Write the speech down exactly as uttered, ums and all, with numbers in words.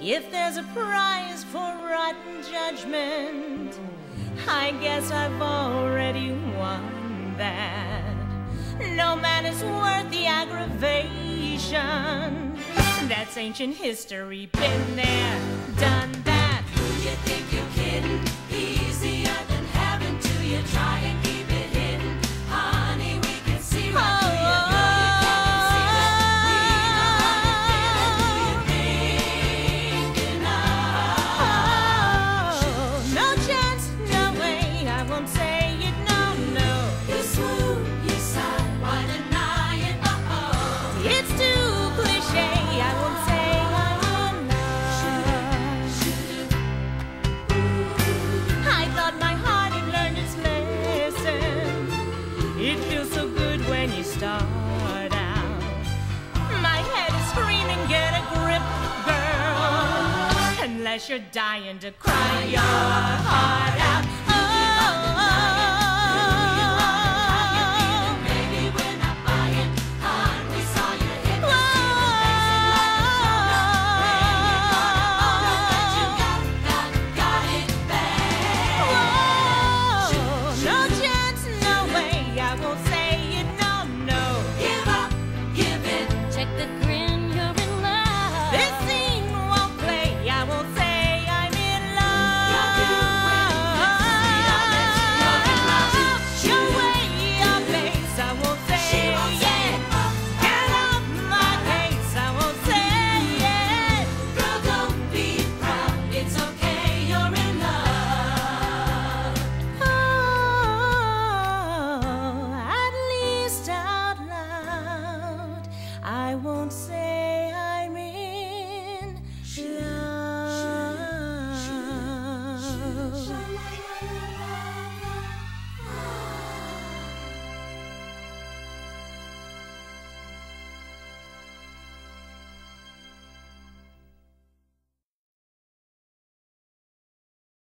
If there's a prize for rotten judgment, I guess I've already won that. No man is worth the aggravation. That's ancient history, been there, done that. Who you think you're kidding? Easier than having to, you try and keep it hidden. Honey, we can see right through you. Know you can't see that we know who you're thinking of. Oh, no chance, no way, I won't say it, no, no. You swoon, you sigh, why deny it, uh-oh. It's too cliché, I won't say I'm in love. I thought my heart had learned its lesson. It feels so good when you start out. My head is screaming, get a grip, girl. Unless you're dying to cry your heart out. I won't say